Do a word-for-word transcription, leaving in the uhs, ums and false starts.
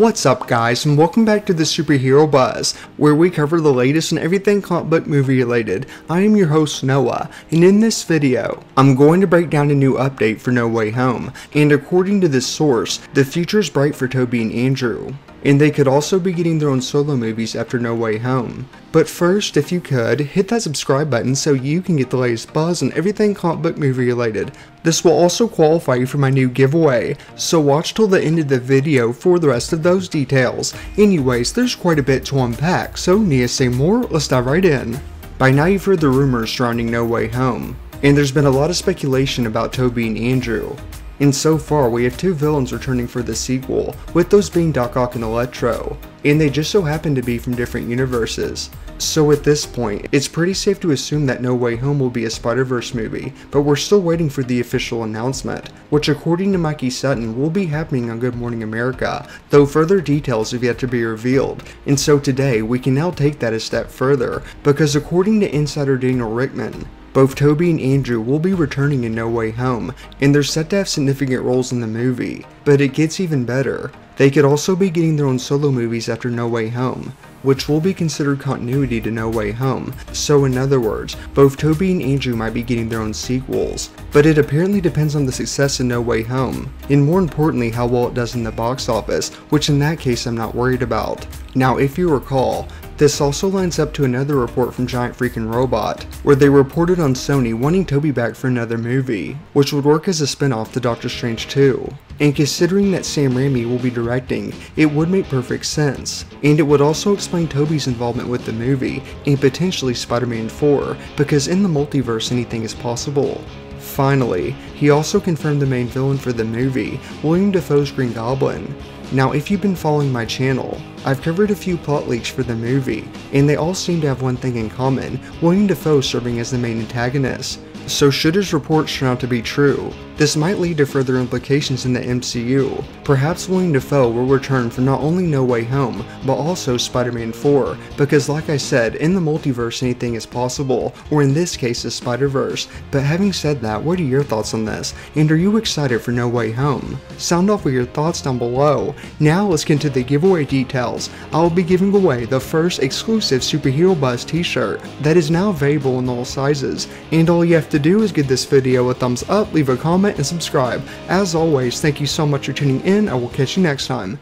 What's up guys, and welcome back to the Superhero Buzz, where we cover the latest and everything comic book movie related. I am your host Noah, and in this video, I'm going to break down a new update for No Way Home, and according to this source, the future is bright for Tobey and Andrew, and they could also be getting their own solo movies after No Way Home. But first, if you could, hit that subscribe button so you can get the latest buzz and everything comic book movie related. This will also qualify you for my new giveaway, so watch till the end of the video for the rest of those details. Anyways, there's quite a bit to unpack, so need to say more? Let's dive right in. By now you've heard the rumors surrounding No Way Home, and there's been a lot of speculation about Tobey and Andrew. And so far, we have two villains returning for the sequel, with those being Doc Ock and Electro, and they just so happen to be from different universes. So at this point, it's pretty safe to assume that No Way Home will be a Spider-Verse movie, but we're still waiting for the official announcement, which according to Mikey Sutton will be happening on Good Morning America, though further details have yet to be revealed. And so today, we can now take that a step further, because according to insider Daniel Ritchman, both Tobey and Andrew will be returning in No Way Home, and they're set to have significant roles in the movie, but it gets even better. They could also be getting their own solo movies after No Way Home, which will be considered continuity to No Way Home. So in other words, both Tobey and Andrew might be getting their own sequels, but it apparently depends on the success of No Way Home, and more importantly how well it does in the box office, which in that case I'm not worried about. Now if you recall, this also lines up to another report from Giant Freakin' Robot, where they reported on Sony wanting Tobey back for another movie, which would work as a spin-off to Doctor Strange two. And considering that Sam Raimi will be directing, it would make perfect sense, and it would also explain Tobey's involvement with the movie, and potentially Spider-Man four, because in the multiverse anything is possible. Finally, he also confirmed the main villain for the movie, Willem Dafoe's Green Goblin. Now if you've been following my channel, I've covered a few plot leaks for the movie, and they all seem to have one thing in common, Willem Dafoe serving as the main antagonist. So should his reports turn out to be true, this might lead to further implications in the M C U. Perhaps Willem Dafoe will return for not only No Way Home, but also Spider-Man four, because like I said, in the multiverse anything is possible, or in this case the Spider-Verse. But having said that, what are your thoughts on this, and are you excited for No Way Home? Sound off with your thoughts down below. Now let's get into the giveaway details. I will be giving away the first exclusive Superhero Buzz t-shirt that is now available in all sizes, and all you have to do is give this video a thumbs up, leave a comment, and subscribe. As always, thank you so much for tuning in. I will catch you next time.